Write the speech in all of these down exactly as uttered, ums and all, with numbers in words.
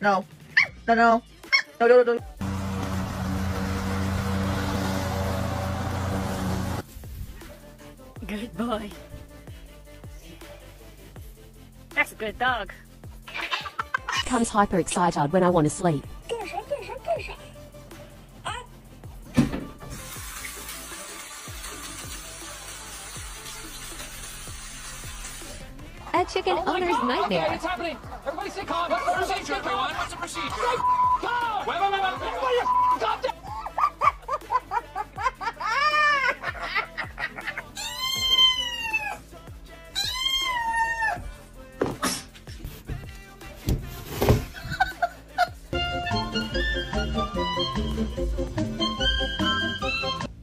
No. No, no. No, no, no. Good boy. That's a good dog. Comes hyper excited when I want to sleep. A chicken oh owner's God. nightmare. Okay, it's happening. Everybody stay calm. What's the procedure, everyone? What's the procedure? Stay calm! Wait, wait, wait, wait. Everybody, stop that!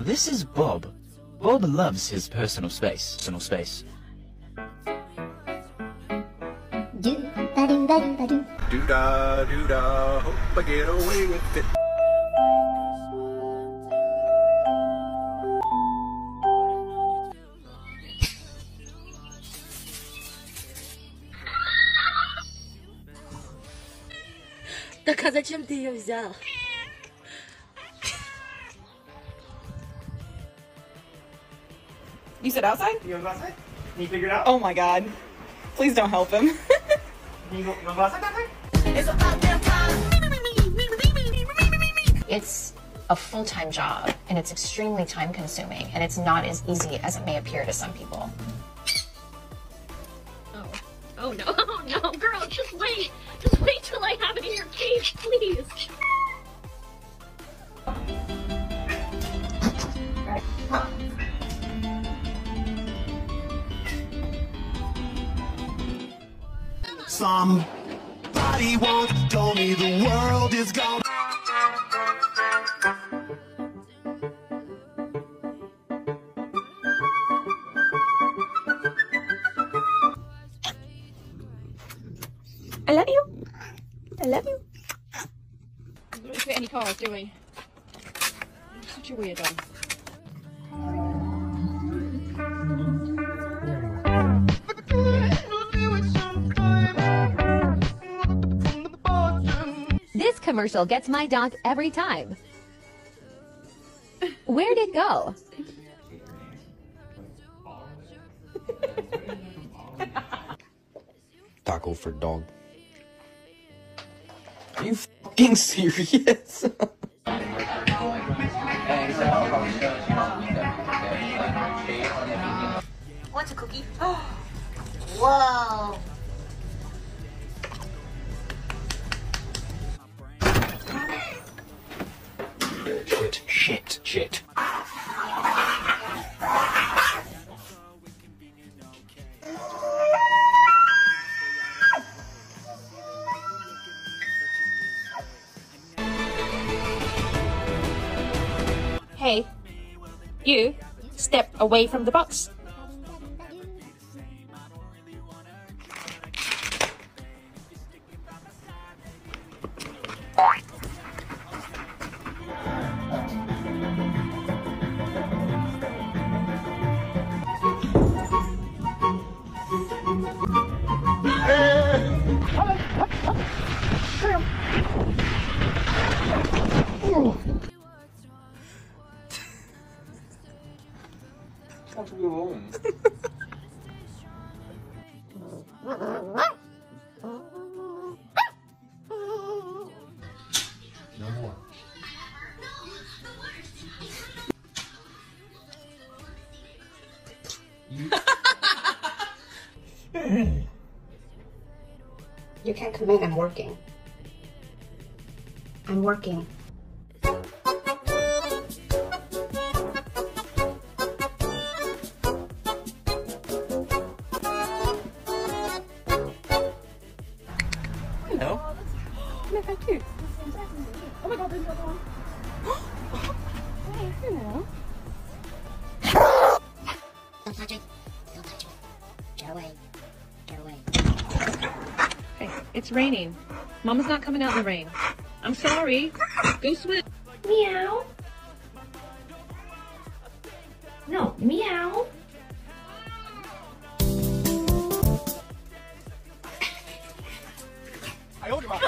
This is Bob. Bob loves his personal space. Personal space. Do da do da do da do. Do da do da. Hope I get away with it. Так а зачем ты ее взял? You said outside? You want to go outside? Can you figure it out? Oh my god. Please don't help him. Can you go, go outside that way? It's about damn time. It's a full-time job, and it's extremely time-consuming, and it's not as easy as it may appear to some people. Oh. Oh no. Oh no, girl, just wait. Just wait till I have it in your cage, please. Somebody won't tell me the world is gone. I love you. I love you. We don't fit any cars, do we? You're such a weirdo. Commercial gets my dog every time. Where'd it go? Taco for dog. Are you fucking serious? What's a cookie? Whoa. Shit, shit, shit. Hey, you step away from the box. You can't come in, I'm working. I'm working. Hello. Look how cute. Oh my god, there's another one. Hey, hello. Don't touch it. Don't touch it. Get away. Get away. Hey, it's raining. Mama's not coming out in the rain. I'm sorry. Go swim. Meow. No, meow. I hold you up.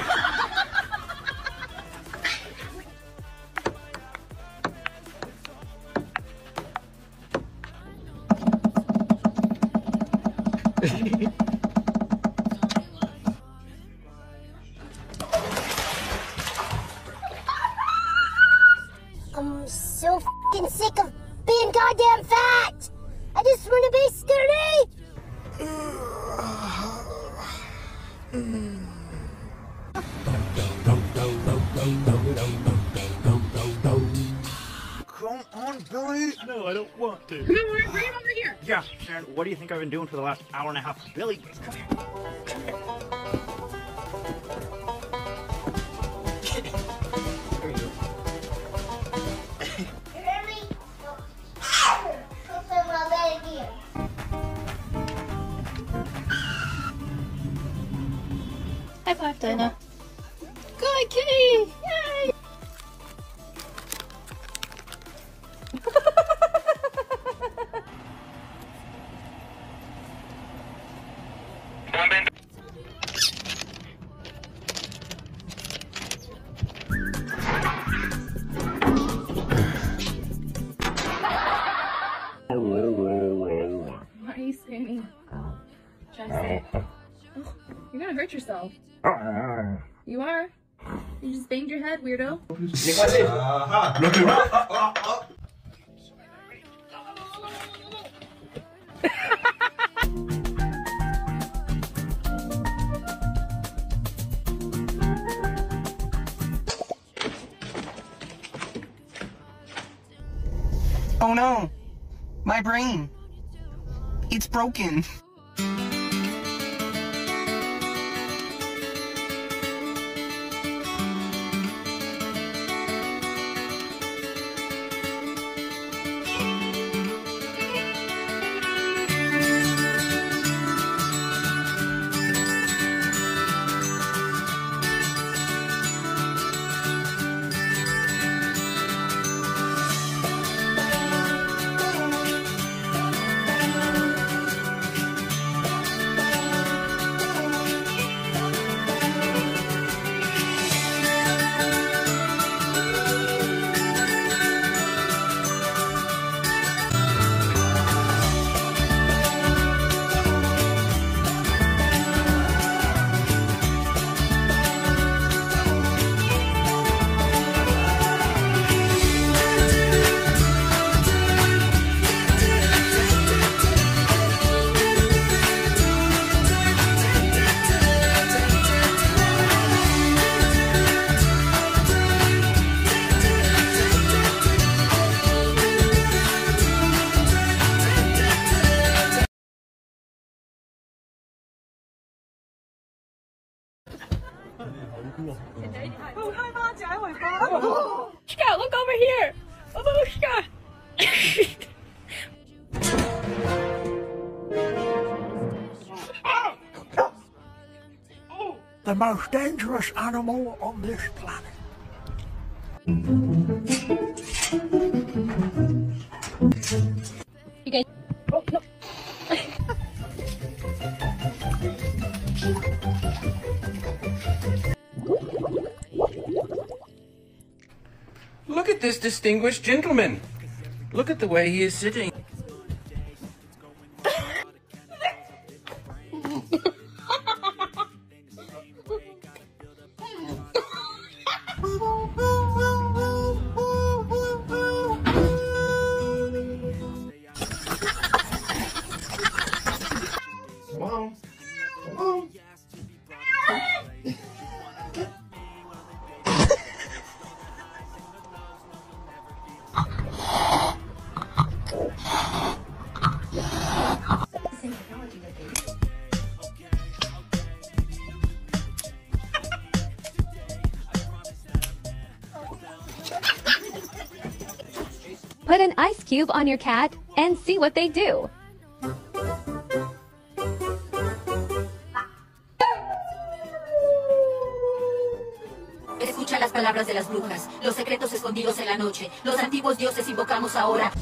Billy? No, I don't want to. Come on, bring him over here. Yeah, Sharon, what do you think I've been doing for the last hour and a half? Billy, come here. Come here. High five, Dinah. Good kitty! Yay! What are you saying? Should I say it? Oh, you're gonna hurt yourself. You are. You just banged your head, weirdo. Oh no, my brain. It's broken. Oh, Scott, look over here! Oh, Scott! The most dangerous animal on this planet. You guys. Oh, no. Look at this distinguished gentleman. Look at the way he is sitting. Mom. Mom. Put an ice cube on your cat and see what they do. Escucha las palabras de las brujas, los secretos escondidos en la noche, los antiguos dioses invocamos ahora.